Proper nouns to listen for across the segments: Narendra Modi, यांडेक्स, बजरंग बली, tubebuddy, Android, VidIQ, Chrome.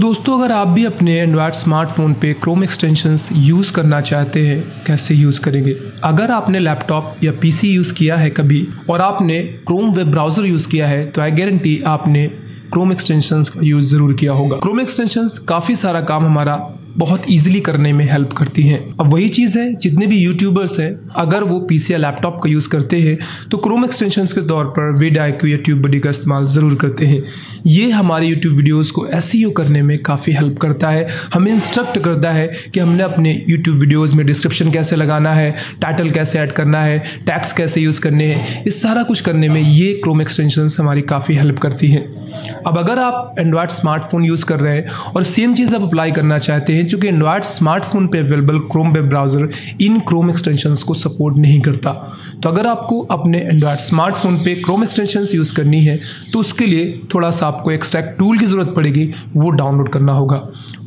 दोस्तों अगर आप भी अपने एंड्रॉयड स्मार्टफोन पे क्रोम एक्सटेंशंस यूज़ करना चाहते हैं, कैसे यूज़ करेंगे? अगर आपने लैपटॉप या पीसी यूज़ किया है कभी और आपने क्रोम वेब ब्राउज़र यूज़ किया है तो आई गारंटी आपने क्रोम एक्सटेंशंस का यूज़ ज़रूर किया होगा। क्रोम एक्सटेंशंस काफ़ी सारा काम हमारा बहुत ईजिली करने में हेल्प करती हैं। अब वही चीज़ है, जितने भी यूट्यूबर्स हैं अगर वो पीसी या लैपटॉप का यूज़ करते हैं तो क्रोम एक्सटेंशंस के तौर पर VidIQ या TubeBuddy का इस्तेमाल ज़रूर करते हैं। ये हमारे यूट्यूब वीडियोस को SEO करने में काफ़ी हेल्प करता है, हमें इंस्ट्रक्ट करता है कि हमने अपने यूट्यूब वीडियोज़ में डिस्क्रिप्शन कैसे लगाना है, टाइटल कैसे ऐड करना है, टैग्स कैसे यूज़ करने हैं। इस सारा कुछ करने में ये क्रोम एक्सटेंशंस हमारी काफ़ी हेल्प करती हैं। अब अगर आप एंड्रॉयड स्मार्टफोन यूज़ कर रहे हैं और सेम चीज़ आप अप्लाई करना चाहते हैं, चूंकि एंड्रॉयड स्मार्टफोन पे अवेलेबल क्रोम वेब ब्राउज़र इन क्रोम एक्सटेंशंस को सपोर्ट नहीं करता, तो अगर आपको अपने एंड्रॉयड स्मार्टफोन पे क्रोम एक्सटेंशंस यूज़ करनी है तो उसके लिए थोड़ा सा आपको एक्सट्रैक्ट टूल की ज़रूरत पड़ेगी, वो डाउनलोड करना होगा।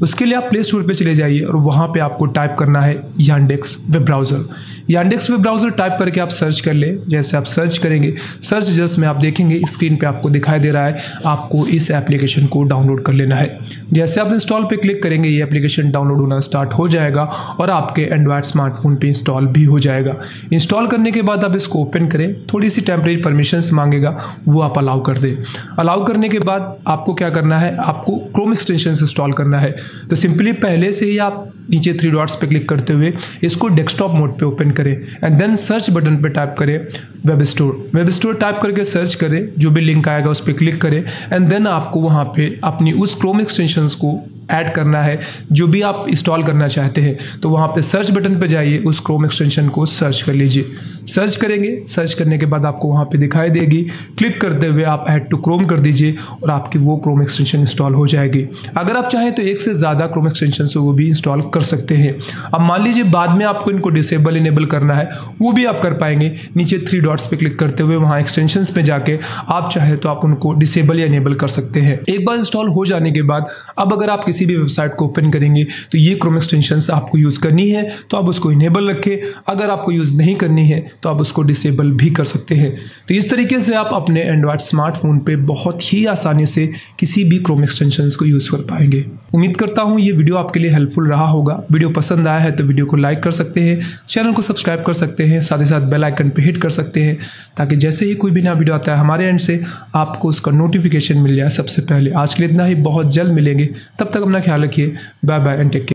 उसके लिए आप प्ले स्टोर पर चले जाइए और वहाँ पर आपको टाइप करना है यांडेक्स वेब ब्राउज़र टाइप करके आप सर्च कर लें। जैसे आप सर्च करेंगे, सर्च जस्ट में आप देखेंगे स्क्रीन पर आपको दिखाई दे रहा है, आपको इस एप्लीकेशन को डाउनलोड कर लेना है। जैसे आप इंस्टॉल पर क्लिक करेंगे ये एप्लीकेशन डाउनलोड होना स्टार्ट हो जाएगा और आपके एंड्रॉयड स्मार्टफोन पे इंस्टॉल भी हो जाएगा। इंस्टॉल करने के बाद आप इसको ओपन करें, थोड़ी सी टेम्परेरी परमिशंस मांगेगा, वो आप अलाउ कर दें। अलाउ करने के बाद आपको क्या करना है, आपको क्रोम एक्सटेंशंस इंस्टॉल करना है। तो सिंपली पहले से ही आप नीचे 3 डॉट्स पे क्लिक करते हुए इसको डेस्कटॉप मोड पे ओपन करें एंड देन सर्च बटन पे टाइप करें वेब स्टोर टाइप करके सर्च करें, जो भी लिंक आएगा उस पर क्लिक करें एंड देन आपको वहाँ पे अपनी उस क्रोम एक्सटेंशंस को ऐड करना है जो भी आप इंस्टॉल करना चाहते हैं। तो वहाँ पे सर्च बटन पे जाइए, उस क्रोम एक्सटेंशन को सर्च कर लीजिए। सर्च करेंगे, सर्च करने के बाद आपको वहाँ पे दिखाई देगी, क्लिक करते हुए आप ऐड टू क्रोम कर दीजिए और आपकी वो क्रोम एक्सटेंशन इंस्टॉल हो जाएगी। अगर आप चाहें तो एक से ज़्यादा क्रोम एक्सटेंशन को भी इंस्टॉल कर सकते हैं। अब मान लीजिए बाद में आपको इनको डिसेबल इनेबल करना है, वो भी आप कर पाएंगे। नीचे 3 डॉट्स पर क्लिक करते हुए वहाँ एक्सटेंशन पर जाके आप चाहे तो आप उनको डिसेबल या इनेबल कर सकते हैं। एक बार इंस्टॉल हो जाने के बाद अब अगर आप किसी भी वेबसाइट को ओपन करेंगे तो ये क्रोम एक्सटेंशंस आपको यूज़ करनी है तो आप उसको इनेबल रखें, अगर आपको यूज़ नहीं करनी है तो आप उसको डिसेबल भी कर सकते हैं। तो इस तरीके से आप अपने एंड्रॉयड स्मार्टफोन पे बहुत ही आसानी से किसी भी क्रोम एक्सटेंशंस को यूज़ कर पाएंगे। उम्मीद करता हूँ ये वीडियो आपके लिए हेल्पफुल रहा होगा। वीडियो पसंद आया है तो वीडियो को लाइक कर सकते हैं, चैनल को सब्सक्राइब कर सकते हैं, साथ ही साथ बेल आइकन पर हिट कर सकते हैं ताकि जैसे ही कोई भी नया वीडियो आता है हमारे एंड से आपको उसका नोटिफिकेशन मिल जाए सबसे पहले। आज के लिए इतना ही, बहुत जल्द मिलेंगे, तब तक अपना ख्याल रखिए। Bye bye and take care.